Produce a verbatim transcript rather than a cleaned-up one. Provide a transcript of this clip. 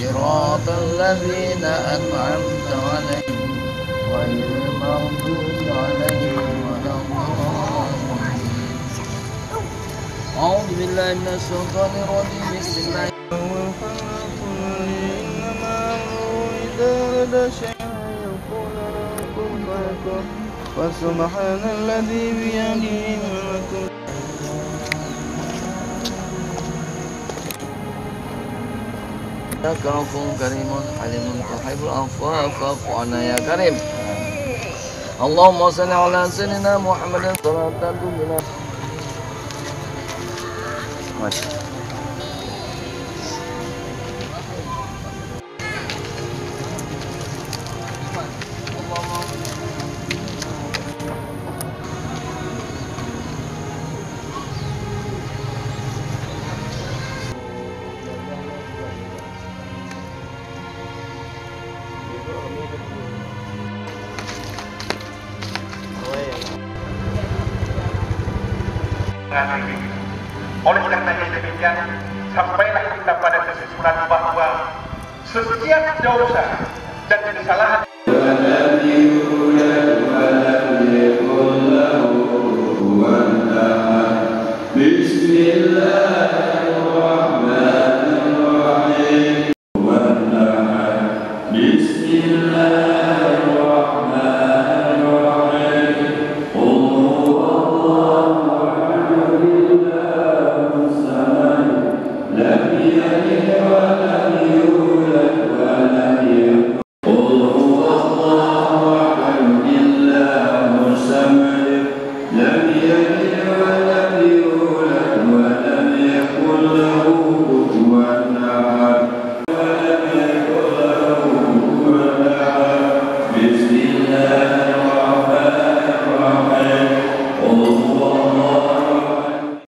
صراط الذين أنعمت عليهم غير المغضوب عليهم ولا الضالين. أعوذ بالله من الشيطان الرجيم. بسم الله فسبحان الذي بيده ملكوت أكرمكم كريم حليم تحب العفو فاعف عنا يا كريم. اللهم صل على سيدنا محمد صلاة تدومنا. Oleh karenanya demikian, sampailah kita pada kesimpulan bahwa sekian dosa dan kesalahan